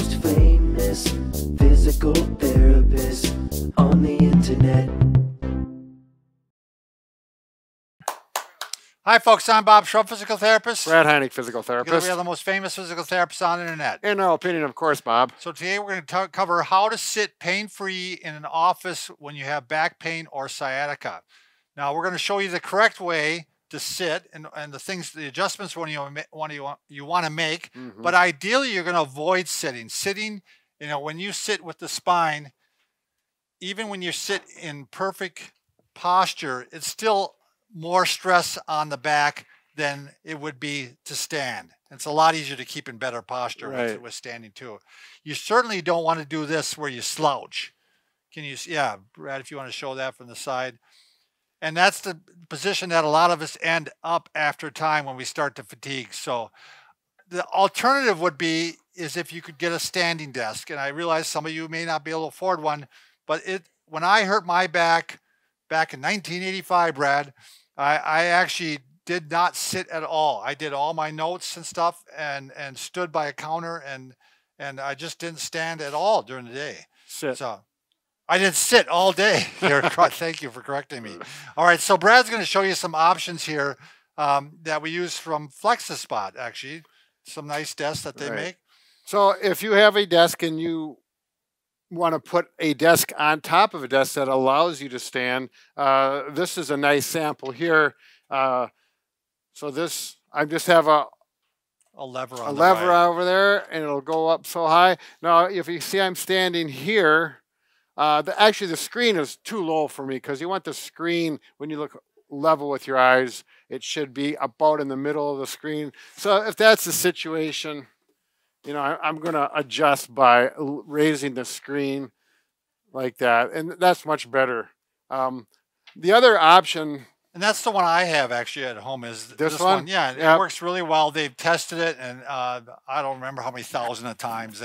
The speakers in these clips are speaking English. most famous physical therapist on the internet. Hi, folks. I'm Bob Schrupp, physical therapist. Brad Heineck, physical therapist. We are the most famous physical therapists on the internet. In our opinion, of course, Bob. So today we're going to cover how to sit pain-free in an office when you have back pain or sciatica. Now, we're going to show you the correct way to sit and the things, the adjustments you want to make. Mm-hmm. But ideally, you're going to avoid sitting. Sitting, you know, when you sit with the spine, even when you sit in perfect posture, it's still more stress on the back than it would be to stand. It's a lot easier to keep in better posture with standing too. You certainly don't want to do this where you slouch. Can you, yeah, Brad, if you want to show that from the side. And that's the position that a lot of us end up after time when we start to fatigue. So the alternative would be is if you could get a standing desk. And I realize some of you may not be able to afford one, but when I hurt my back in 1985, Brad, I actually did not sit at all. I did all my notes and stuff and stood by a counter and I just didn't stand at all during the day. Sit. So I didn't sit all day. Thank you for correcting me. All right, so Brad's going to show you some options here that we use from Flexispot, actually. Some nice desks that they make. So if you have a desk and you want to put a desk on top of a desk that allows you to stand. This is a nice sample here. So this, I just have a lever over there, and it'll go up so high. Now, if you see I'm standing here, actually the screen is too low for me because you want the screen, when you look level with your eyes, it should be about in the middle of the screen. So if that's the situation, you know, I'm going to adjust by raising the screen like that. And that's much better. The other option. And that's the one I have actually at home is this one. Yeah, it works really well. They've tested it. And I don't remember how many thousand of times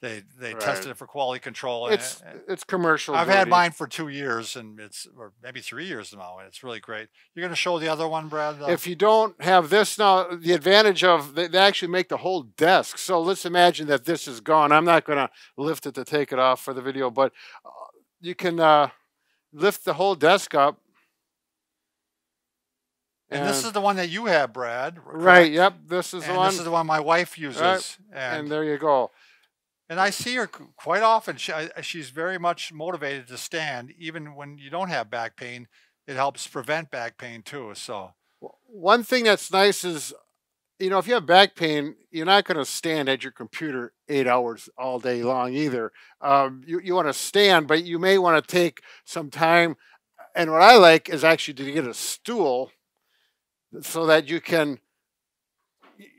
they tested it for quality control. It's commercial. I've had mine for 2 years and or maybe 3 years now, and it's really great. You're going to show the other one, Brad? If you don't have this now, the advantage of, they actually make the whole desk. So let's imagine that this is gone. I'm not going to lift it to take it off for the video, but you can lift the whole desk up. And this is the one that you have, Brad. Correct? Right, yep. This is the one. This is the one my wife uses. Right. And there you go. And I see her quite often. She's very much motivated to stand. Even when you don't have back pain, it helps prevent back pain too. So one thing that's nice is, you know, if you have back pain, you're not going to stand at your computer 8 hours all day long either. You want to stand, but you may want to take some time. And what I like is actually to get a stool so that you can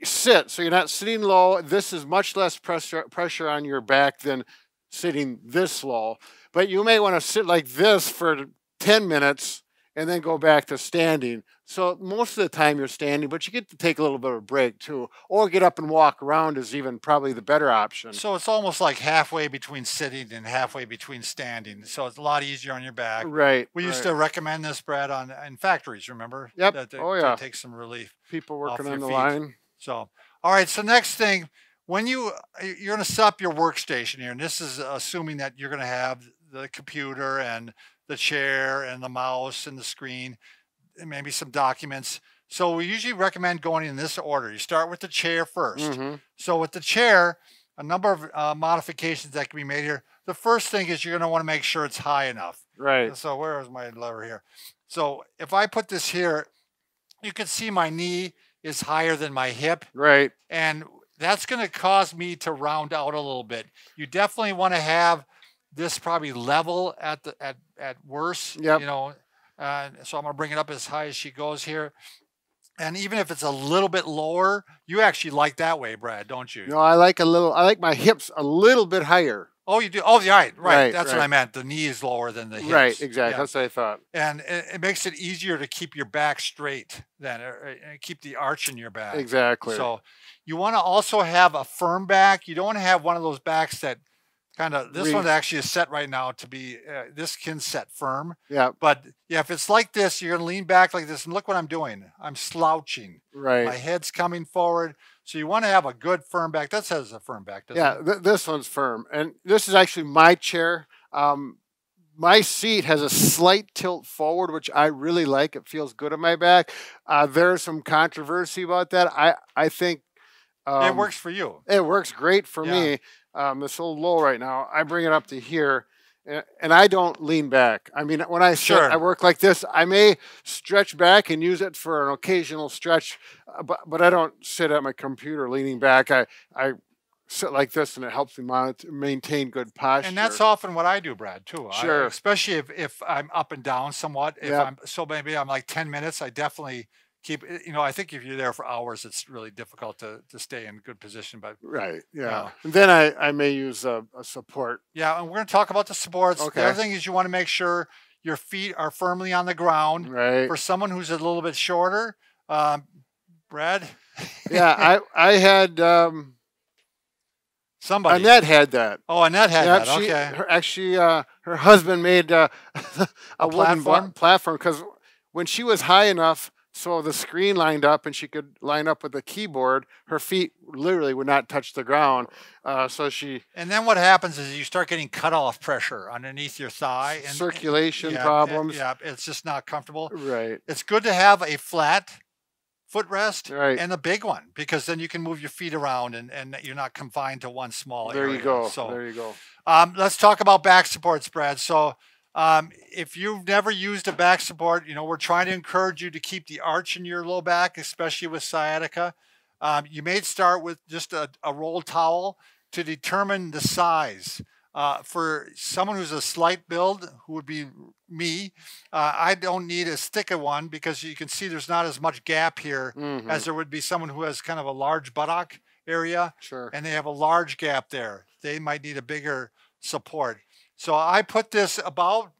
sit, so you're not sitting low. This is much less pressure on your back than sitting this low. But you may want to sit like this for 10 minutes and then go back to standing. So most of the time you're standing, but you get to take a little bit of a break too, or get up and walk around is even probably the better option. So it's almost like halfway between sitting and halfway between standing. So it's a lot easier on your back. Right. We used to recommend this, Brad, in factories, remember? Yep. To take some relief. People working on the line. So, all right, so next thing, when you're going to set up your workstation here, and this is assuming that you're going to have the computer and the chair and the mouse and the screen, and maybe some documents. So we usually recommend going in this order. You start with the chair first. Mm-hmm. So with the chair, a number of modifications that can be made here. The first thing is you're going to want to make sure it's high enough. Right. So where is my lever here? So if I put this here, you can see my knee is higher than my hip. Right. And that's going to cause me to round out a little bit. You definitely want to have this probably level at worst. Yep. You know, so I'm going to bring it up as high as she goes here. And even if it's a little bit lower, you actually like that way, Brad, don't you? No, I like my hips a little bit higher. Oh, you do? Oh, yeah, right. That's what I meant. The knee is lower than the hips. Right, exactly. Yeah. That's what I thought. And it makes it easier to keep your back straight than keep the arch in your back. Exactly. So you want to also have a firm back. You don't want to have one of those backs that kind of, this one actually is set right now to be, this can set firm. Yeah. But yeah, if it's like this, you're going to lean back like this. And look what I'm doing. I'm slouching. Right. My head's coming forward. So you want to have a good firm back. This has a firm back, doesn't it? Yeah, this one's firm. And this is actually my chair. My seat has a slight tilt forward, which I really like. It feels good on my back. There's some controversy about that. I think it works for you. It works great for me. It's a little low right now. I bring it up to here, and I don't lean back. I mean, when I sit, I work like this. I may stretch back and use it for an occasional stretch, but I don't sit at my computer leaning back. I sit like this, and it helps me maintain good posture. And that's often what I do, Brad, too. Sure. Especially if I'm up and down somewhat. If I'm, so maybe I'm like 10 minutes, I definitely keep, you know, I think if you're there for hours, it's really difficult to stay in good position. But and then I may use a support. Yeah, and we're going to talk about the supports. Okay. The other thing is you want to make sure your feet are firmly on the ground. Right. For someone who's a little bit shorter, Brad? I had... Somebody. Annette had that. Oh, Annette had that. She, her husband made a wooden platform because when she was high enough so the screen lined up and she could line up with the keyboard, her feet literally would not touch the ground. So she. And then what happens is you start getting cutoff pressure underneath your thigh and circulation problems. It's just not comfortable. Right. It's good to have a flat footrest and a big one, because then you can move your feet around and you're not confined to one small area. You go. So, there you go. Let's talk about back supports, Brad. So if you've never used a back support, you know, we're trying to encourage you to keep the arch in your low back, especially with sciatica. You may start with just a roll towel to determine the size. For someone who's a slight build, who would be me, I don't need as thick a one because you can see there's not as much gap here as there would be someone who has kind of a large buttock area. Sure. And they have a large gap there. They might need a bigger support. So I put this about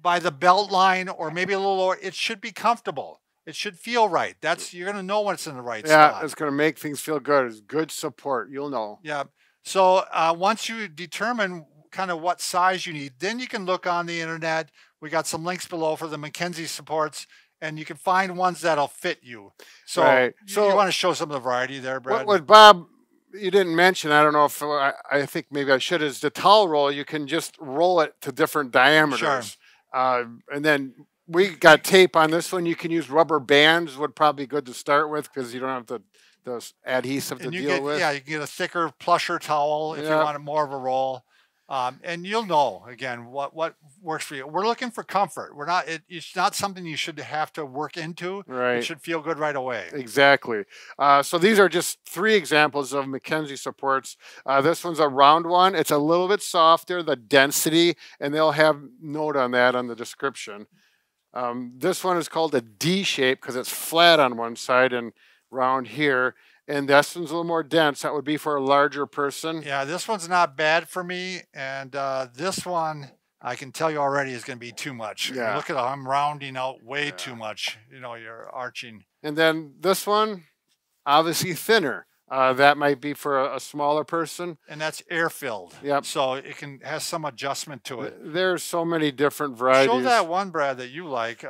by the belt line or maybe a little lower. It should be comfortable. It should feel right. That's, you're going to know when it's in the right spot. Yeah, it's going to make things feel good. It's good support. You'll know. Yeah. So once you determine kind of what size you need, then you can look on the internet. We got some links below for the McKenzie supports, and you can find ones that'll fit you. So, so you want to show some of the variety there, Brad? What Bob, you didn't mention, I don't know if I think maybe I should, is the towel roll. You can just roll it to different diameters. Sure. And then we got tape on this one. You can use rubber bands, would probably be good to start with because you don't have to adhesive to deal with. Yeah, you can get a thicker, plusher towel if you want more of a roll. And you'll know, again, what works for you. We're looking for comfort. We're not. It's not something you should have to work into. Right. It should feel good right away. Exactly. So these are just three examples of McKenzie supports. This one's a round one. It's a little bit softer, the density, and they'll have a note on that on the description. This one is called a D shape because it's flat on one side and round here. And this one's a little more dense. That would be for a larger person. Yeah, this one's not bad for me. And this one, I can tell you already, is going to be too much. Yeah. Look at how I'm rounding out way too much. You know, you're arching. And then this one, obviously thinner. That might be for a smaller person. And that's air-filled. Yep. So it can has some adjustment to it. There's so many different varieties. Show that one, Brad, that you like.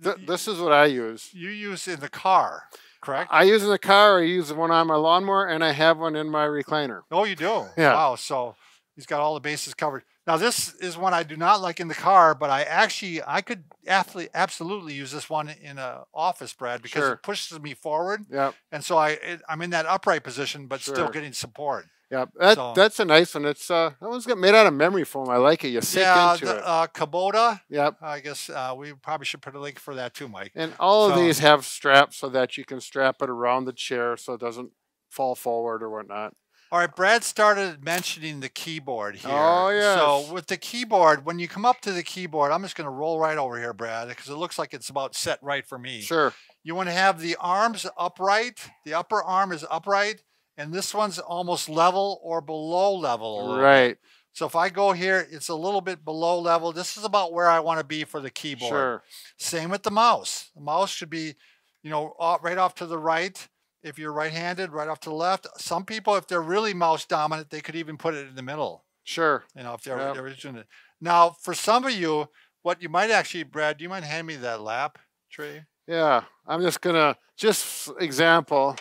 This is what I use. You use in the car. Correct? I use in the car, I use one on my lawnmower, and I have one in my recliner. Oh, you do? Yeah. Wow, so he's got all the bases covered. Now, this is one I do not like in the car, but I could absolutely use this one in an office, Brad, because it pushes me forward. Yep. And so I'm in that upright position, but still getting support. Yeah, that's a nice one. It's that one's made out of memory foam. I like it. You sink into it. Kebado. Yep. I guess we probably should put a link for that too, Mike. And all of these have straps so that you can strap it around the chair so it doesn't fall forward or whatnot. All right, Brad started mentioning the keyboard here. Oh, yeah. So with the keyboard, when you come up to the keyboard, I'm just going to roll right over here, Brad, because it looks like it's about set right for me. Sure. You want to have the arms upright. The upper arm is upright. And this one's almost level or below level. Right. So if I go here, it's a little bit below level. This is about where I want to be for the keyboard. Sure. Same with the mouse. The mouse should be, you know, right off to the right. If you're right-handed, right off to the left. Some people, if they're really mouse dominant, they could even put it in the middle. Sure. You know, if they're originally. Now, for some of you, what you might actually, Brad, do you mind handing me that lap tray? Yeah. I'm just going to, just example.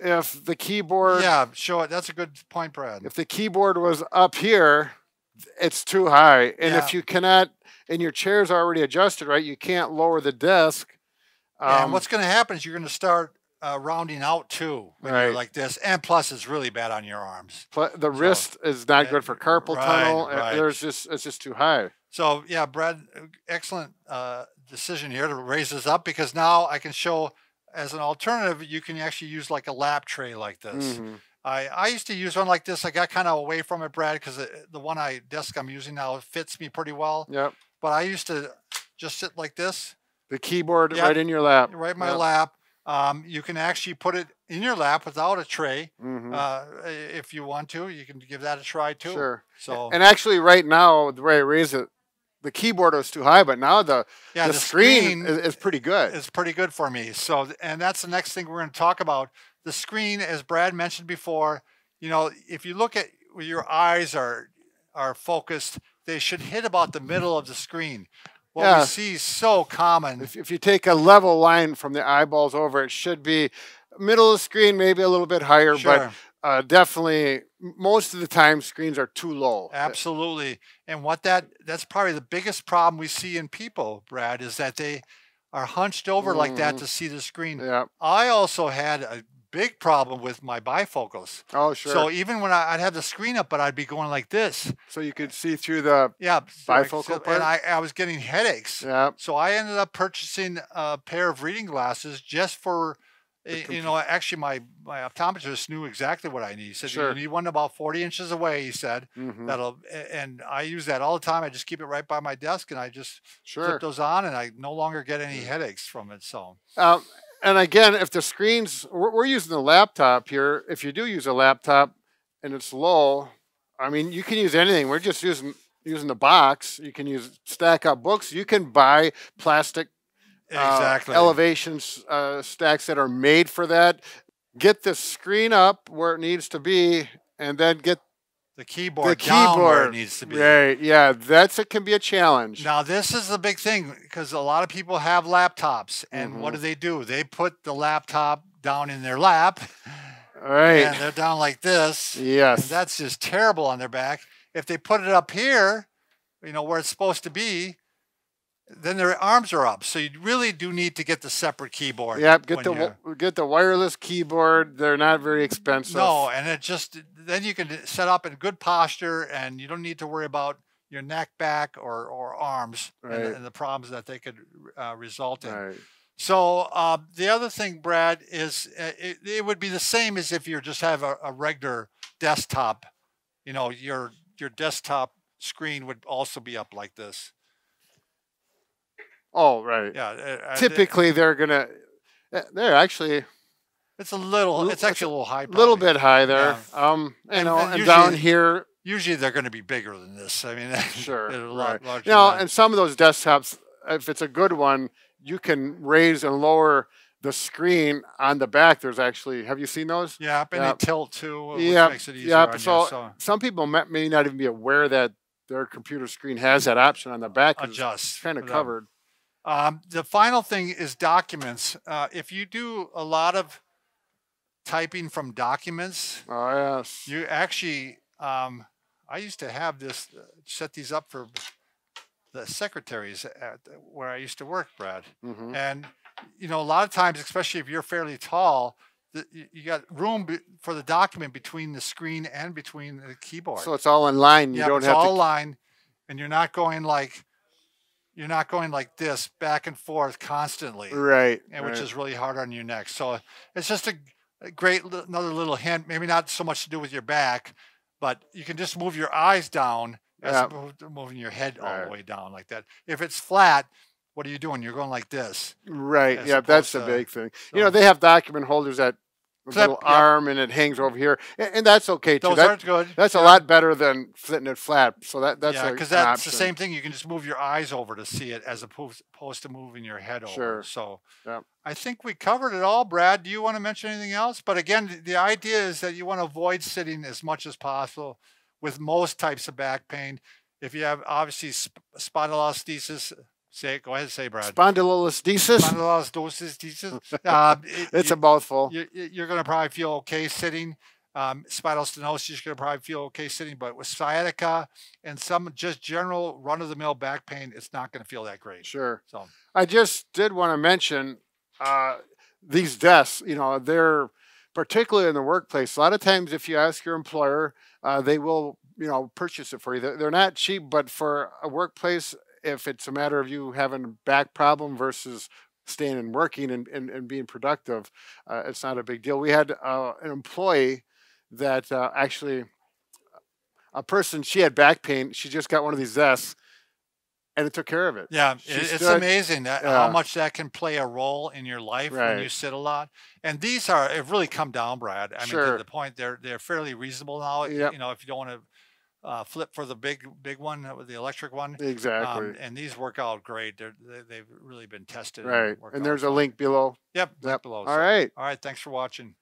if the keyboard... Yeah, show it. That's a good point, Brad. If the keyboard was up here, it's too high. And if you cannot... And your chair's already adjusted, right? You can't lower the desk. And what's going to happen is you're going to start rounding out, too, when you're like this. And plus, it's really bad on your arms. The wrist is not good for carpal tunnel. It's just too high. So, yeah, Brad, excellent decision here to raise this up, because now I can show... As an alternative, you can actually use like a lap tray like this. Mm-hmm. I used to use one like this. I got kind of away from it, Brad, because the one desk I'm using now fits me pretty well. Yep. But I used to just sit like this. The keyboard right in your lap. Right in my lap. You can actually put it in your lap without a tray. Mm-hmm. If you want to, you can give that a try too. Sure. So. And actually right now, the way I raise it, the keyboard was too high, but now the screen is pretty good. It's pretty good for me. So, and that's the next thing we're going to talk about. The screen, as Brad mentioned before, you know, if you look at where your eyes are focused, they should hit about the middle of the screen. What we see is so common. If you take a level line from the eyeballs over, it should be middle of the screen, maybe a little bit higher, but definitely most of the time screens are too low. Absolutely. And what that's probably the biggest problem we see in people, Brad, is that they are hunched over like that to see the screen. Yeah. I also had a big problem with my bifocals. Oh, sure. So even when I'd have the screen up, but I'd be going like this. So you could see through the bifocal part? And I was getting headaches. Yeah. So I ended up purchasing a pair of reading glasses just for... You know, actually, my optometrist knew exactly what I need. He said, you need one about 40 inches away, he said. Mm-hmm. And I use that all the time. I just keep it right by my desk, and I just flip those on, and I no longer get any headaches from it. So, and again, if the screens, we're using the laptop here. If you do use a laptop and it's low, I mean, you can use anything. We're just using the box. You can use stack up books. You can buy plastic elevations stacks that are made for that. Get the screen up where it needs to be, and then get the keyboard down where it needs to be. Right. Yeah, it can be a challenge. Now, this is the big thing, because a lot of people have laptops, and what do? They put the laptop down in their lap. All right. And they're down like this. Yes. And that's just terrible on their back. If they put it up here, you know, where it's supposed to be, then their arms are up. So you really do need to get the separate keyboard. Yep, get the wireless keyboard. They're not very expensive. No, and it just, then you can set up in good posture, and you don't need to worry about your neck, back, or arms and the problems that they could result in. Right. So the other thing, Brad, is it would be the same as if you just have a regular desktop. You know, your desktop screen would also be up like this. Oh, right. Yeah. Typically, they're going to... They're actually... It's a little... It's actually a little high. A little bit high there. Yeah. And down here... Usually, they're going to be bigger than this. I mean, sure. They're a lot larger. Now, and some of those desktops, if it's a good one, you can raise and lower the screen on the back. There's actually... Have you seen those? Yeah. And they tilt, too, which makes it easier on you. So some people may not even be aware that their computer screen has that option on the back. Adjust. It's kind of covered. The final thing is documents. If you do a lot of typing from documents, you actually, I used to have this, set these up for the secretaries at where I used to work, Brad. Mm-hmm. And, you know, a lot of times, especially if you're fairly tall, you got room for the document between the screen and between the keyboard. So it's all in line. You don't have to. It's all in line, and you're not going like... You're not going like this back and forth constantly, right? And which is really hard on your neck. So it's just a great another little hint. Maybe not so much to do with your back, but you can just move your eyes down as opposed to moving your head all the way down like that. If it's flat, what are you doing? You're going like this, right? Yeah, that's the big thing. So, you know, they have document holders that little arm and it hangs over here, and that's okay too. Those aren't good. That's a lot better than sitting it flat. So that's because that's the same thing. You can just move your eyes over to see it as opposed to moving your head over. Sure. So I think we covered it all. Brad, do you want to mention anything else? But again, the idea is that you want to avoid sitting as much as possible with most types of back pain. If you have obviously spondylolisthesis, Say it. Go ahead and say, Brad. Spondylolisthesis. Spondylolisthesis. It's a mouthful. You're going to probably feel okay sitting. Spinal stenosis, you're going to probably feel okay sitting, but with sciatica and some just general run-of-the-mill back pain, it's not going to feel that great. Sure. So I just did want to mention these desks, you know, they're particularly in the workplace. A lot of times if you ask your employer, they will, you know, purchase it for you. They're not cheap, but for a workplace, if it's a matter of you having a back problem versus staying and working and being productive, it's not a big deal. We had an employee that actually, a person, she had back pain. She just got one of these desks and it took care of it. Yeah, it's amazing that, how much that can play a role in your life when you sit a lot. And these are, have really come down, Brad. I mean, to the point, they're fairly reasonable now. You know, if you don't want to flip for the big one with the electric one. Exactly. And these work out great. They've really been tested. Right. And there's a link below. Yep. Below. All right. All right. Thanks for watching.